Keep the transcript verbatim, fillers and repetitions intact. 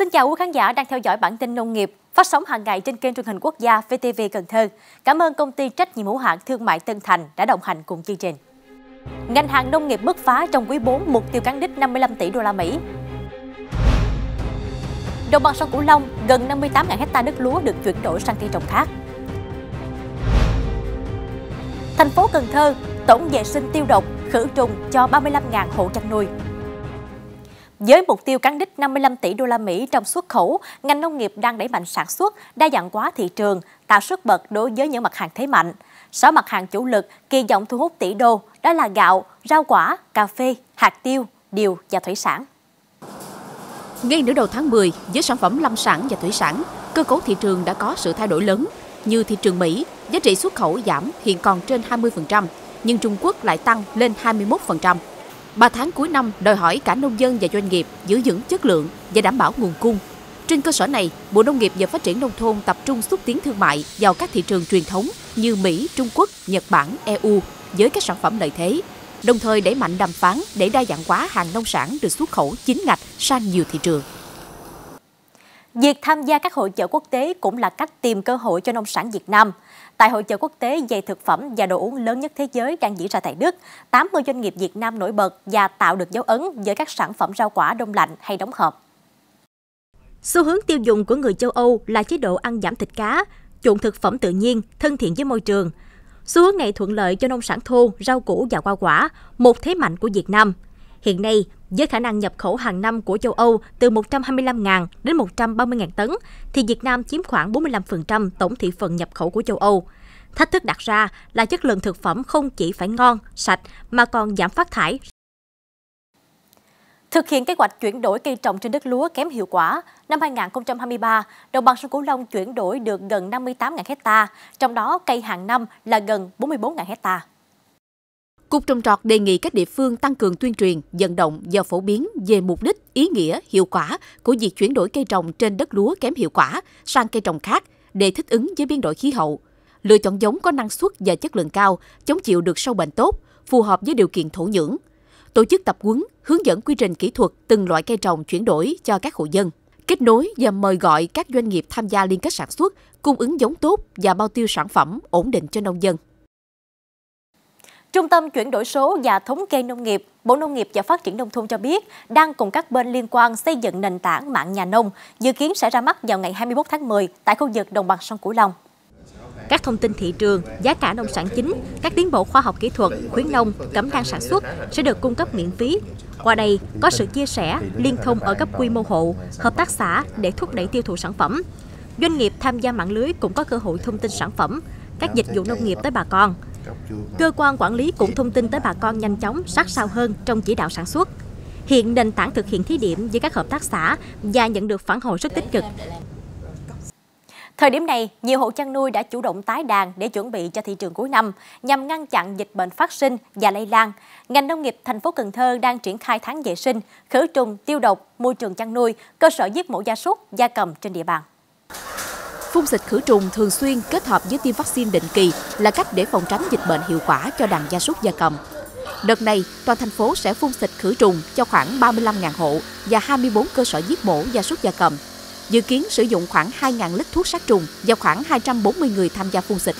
Xin chào quý khán giả đang theo dõi bản tin nông nghiệp phát sóng hàng ngày trên kênh truyền hình quốc gia vê tê vê Cần Thơ. Cảm ơn công ty trách nhiệm hữu hạn thương mại Tân Thành đã đồng hành cùng chương trình. Ngành hàng nông nghiệp bứt phá trong quý bốn, mục tiêu cán đích năm mươi lăm tỷ đô la Mỹ. Đồng bằng sông Cửu Long gần năm mươi tám nghìn héc ta đất lúa được chuyển đổi sang cây trồng khác. Thành phố Cần Thơ tổng vệ sinh tiêu độc khử trùng cho ba mươi lăm nghìn hộ chăn nuôi. Với mục tiêu cán đích năm mươi lăm tỷ đô la Mỹ trong xuất khẩu, ngành nông nghiệp đang đẩy mạnh sản xuất, đa dạng hóa thị trường, tạo sức bật đối với những mặt hàng thế mạnh. Sáu mặt hàng chủ lực kỳ vọng thu hút tỷ đô đó là gạo, rau quả, cà phê, hạt tiêu, điều và thủy sản. Ngay nửa đầu tháng mười, với sản phẩm lâm sản và thủy sản, cơ cấu thị trường đã có sự thay đổi lớn. Như thị trường Mỹ, giá trị xuất khẩu giảm hiện còn trên hai mươi phần trăm, nhưng Trung Quốc lại tăng lên hai mươi mốt phần trăm. Ba tháng cuối năm đòi hỏi cả nông dân và doanh nghiệp giữ vững chất lượng và đảm bảo nguồn cung. Trên cơ sở này, Bộ Nông nghiệp và Phát triển Nông thôn tập trung xúc tiến thương mại vào các thị trường truyền thống như Mỹ, Trung Quốc, Nhật Bản, e u với các sản phẩm lợi thế, đồng thời đẩy mạnh đàm phán để đa dạng hóa hàng nông sản được xuất khẩu chính ngạch sang nhiều thị trường. Việc tham gia các hội chợ quốc tế cũng là cách tìm cơ hội cho nông sản Việt Nam. Tại hội chợ quốc tế về thực phẩm và đồ uống lớn nhất thế giới đang diễn ra tại Đức, tám mươi doanh nghiệp Việt Nam nổi bật và tạo được dấu ấn với các sản phẩm rau quả đông lạnh hay đóng hộp. Xu hướng tiêu dùng của người châu Âu là chế độ ăn giảm thịt cá, chuộng thực phẩm tự nhiên, thân thiện với môi trường. Xu hướng này thuận lợi cho nông sản thô, rau củ và hoa quả, một thế mạnh của Việt Nam. Hiện nay, với khả năng nhập khẩu hàng năm của châu Âu từ một trăm hai mươi lăm nghìn đến một trăm ba mươi nghìn tấn, thì Việt Nam chiếm khoảng bốn mươi lăm phần trăm tổng thị phần nhập khẩu của châu Âu. Thách thức đặt ra là chất lượng thực phẩm không chỉ phải ngon, sạch mà còn giảm phát thải. Thực hiện kế hoạch chuyển đổi cây trồng trên đất lúa kém hiệu quả, năm hai nghìn không trăm hai mươi ba, Đồng bằng sông Cửu Long chuyển đổi được gần năm mươi tám nghìn héc ta, trong đó cây hàng năm là gần bốn mươi bốn nghìn héc ta. Cục trồng trọt đề nghị các địa phương tăng cường tuyên truyền, vận động và phổ biến về mục đích, ý nghĩa, hiệu quả của việc chuyển đổi cây trồng trên đất lúa kém hiệu quả sang cây trồng khác để thích ứng với biến đổi khí hậu, lựa chọn giống có năng suất và chất lượng cao, chống chịu được sâu bệnh tốt, phù hợp với điều kiện thổ nhưỡng, tổ chức tập huấn, hướng dẫn quy trình kỹ thuật từng loại cây trồng chuyển đổi cho các hộ dân, kết nối và mời gọi các doanh nghiệp tham gia liên kết sản xuất, cung ứng giống tốt và bao tiêu sản phẩm ổn định cho nông dân. Trung tâm chuyển đổi số và thống kê nông nghiệp, Bộ Nông nghiệp và Phát triển Nông thôn cho biết đang cùng các bên liên quan xây dựng nền tảng mạng nhà nông, dự kiến sẽ ra mắt vào ngày hai mươi mốt tháng mười tại khu vực Đồng bằng sông Cửu Long. Các thông tin thị trường, giá cả nông sản chính, các tiến bộ khoa học kỹ thuật, khuyến nông, cẩm nang sản xuất sẽ được cung cấp miễn phí. Qua đây, có sự chia sẻ, liên thông ở cấp quy mô hộ, hợp tác xã để thúc đẩy tiêu thụ sản phẩm. Doanh nghiệp tham gia mạng lưới cũng có cơ hội thông tin sản phẩm, các dịch vụ nông nghiệp tới bà con. Cơ quan quản lý cũng thông tin tới bà con nhanh chóng, sát sao hơn trong chỉ đạo sản xuất. Hiện nền tảng thực hiện thí điểm với các hợp tác xã và nhận được phản hồi rất tích cực. Thời điểm này, nhiều hộ chăn nuôi đã chủ động tái đàn để chuẩn bị cho thị trường cuối năm nhằm ngăn chặn dịch bệnh phát sinh và lây lan. Ngành nông nghiệp thành phố Cần Thơ đang triển khai tháng vệ sinh, khử trùng, tiêu độc, môi trường chăn nuôi, cơ sở giết mổ gia súc, gia cầm trên địa bàn. Phun xịt khử trùng thường xuyên kết hợp với tiêm vaccine định kỳ là cách để phòng tránh dịch bệnh hiệu quả cho đàn gia súc gia cầm. Đợt này, toàn thành phố sẽ phun xịt khử trùng cho khoảng ba mươi lăm nghìn hộ và hai mươi bốn cơ sở giết mổ gia súc gia cầm. Dự kiến sử dụng khoảng hai nghìn lít thuốc sát trùng và khoảng hai trăm bốn mươi người tham gia phun xịt.